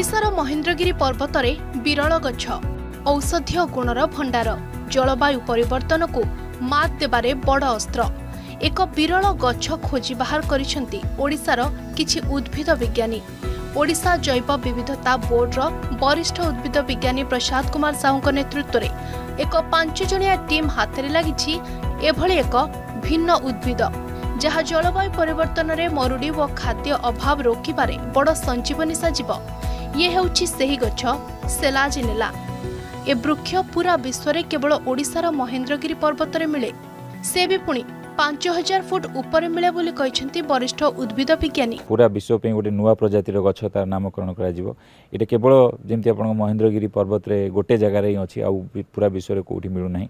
ओडिशार महेंद्रगिरी पर्वतरे विरल गछ औषधीय गुणर भंडार जलवायु परिवर्तन को मात देबारे बड़ अस्त्र एक विरल गछ खोजी बाहर करिसेंती ओडिशार किछि उद्भिद विज्ञानी। ओडिशा जैव विविधता बोर्डर वरिष्ठ उद्भिद विज्ञानी प्रसाद कुमार साहू नेतृत्व में एक 5 जणिया टीम हाथ में लगी एक भिन्न उद्भिद जहाँ जलवायु परिवर्तन रे मरुड़ी व खाद्य अभाव रोकबार बड़ संजीवनी साजिब। ये हेउछि सेही गछ सेलाजिनेला। ए वृक्ष पूरा विश्व में केवल ओडिशार महेंद्रगिरी पर्वत में मिले, से भी पुणी 5000 फुट ऊपर मिले बोली कहते वरिष्ठ उद्भिद विज्ञानी। पूरा विश्व पे गोटे नुआ प्रजातिर गछ तार नामकरण कराजिबो। एटा केवल जेमती आपण महेंद्रगिरी पर्वत रे गोटे जगार ही अच्छी, आ पूरा विश्व रे कोठी मिलू नाही।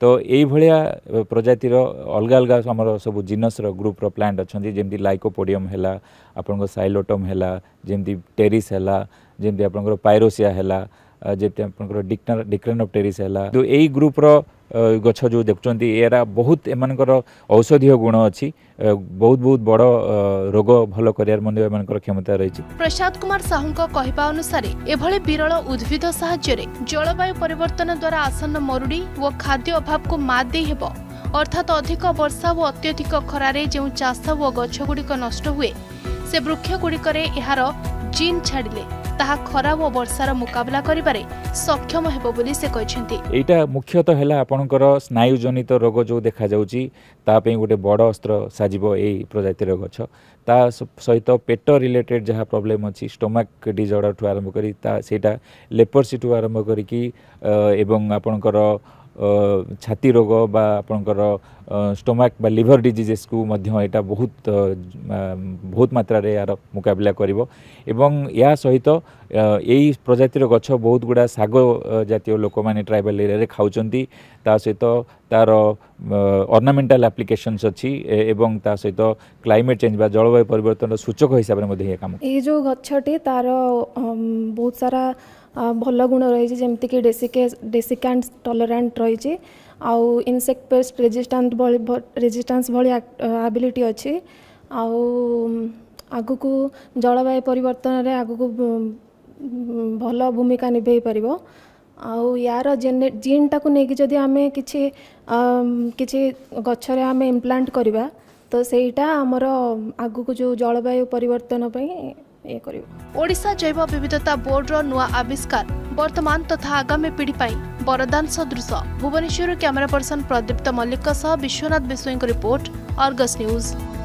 तो यही भाया प्रजातिर अलग अलग आमर सब जिनस ग्रुप रो प्लांट अच्छा, जमी लाइकोपोडियम है, आपण साइलोटम है, जमी टेरिस है, जमी आपण पायरोसिया है, जमी आपण डिक्रेन ऑफ टेरिस है। तो यही ग्रुप रो गछ जो देखुंत एरा बहुत एम औषधीय गुण अच्छी, बहुत बहुत बड़ रोग भल कर क्षमता रही। प्रसाद कुमार साहू कहवा अनुसार एभले विरल उद्भिद साहाय्य जलवायु परिवर्तन द्वारा आसन्न मरुड़ी व खाद्य अभाव को मात दे हेबो, अर्थात अधिक वर्षा व अत्यधिक खरारे जो चाष व गछगुड़िक नष्ट हुए से वृक्षगुड़िकर एहार जीन छाड़िले ताहा खरा व वर्षार मुकाबला करिबारे सक्षम हेबो बोली से कहछन्ती। एटा मुख्यतः हैला आपनकर स्नायु जनित रोग जो देखा जाउची ता पे गोटे बड़ अस्त्र साजिबो एई प्रजातिर गछ। ता सहित पेट रिलेटेड जहा प्रॉब्लम अछि, स्टोमक डिसऑर्डर ठु आरंभ करी ता सेटा लेपर्सी ठु आरंभ करी कि एवं आपनकर छाती रोग बा आपनकर स्टोमक बा लिवर डिजीजेस को मध्य एटा बहुत बहुत मात्रा रे यार मुकाबला करिवो। एवं या सहित यही प्रजातिर गछ बहुत गुड़ा साग जातीय लोक माने ट्राइबल एरिया रे खाउचंती, ता सहित तार ऑर्नामेंटल एप्लिकेशंस अछि एवं ता सहित क्लाइमेट चेंज बा जलवायु परिवर्तन सूचक हिसाब रे मध्ये काम। ए जो गछटे तार बहुत सारा भल गुण रही, जमती कि डेसिकांट टॉलरेंट रही, आउ इनसेक्ट पेस्ट रेजिस्टेंस भली एबिलिटी अच्छी, आगु को जलवायु परिवर्तन रे आगु को भल भूमिका निभे परिबो। आउ यार जीन टाकू नेकी जदि आमे किछि किछि गछरे आमे इम्प्लांट करबा तो सेटा हमर आगु को जो जलवायु परिवर्तन पई ओडिशा जैव विविधता बोर्ड रो नुआ आविष्कार वर्तमान तथा आगामी पीढ़ी पाई बरदान सदृश। भुवनेश्वर कैमरा पर्सन प्रदीप्त मल्लिकनाथ विश्वनाथ विश्व रिपोर्ट, आर्गस न्यूज।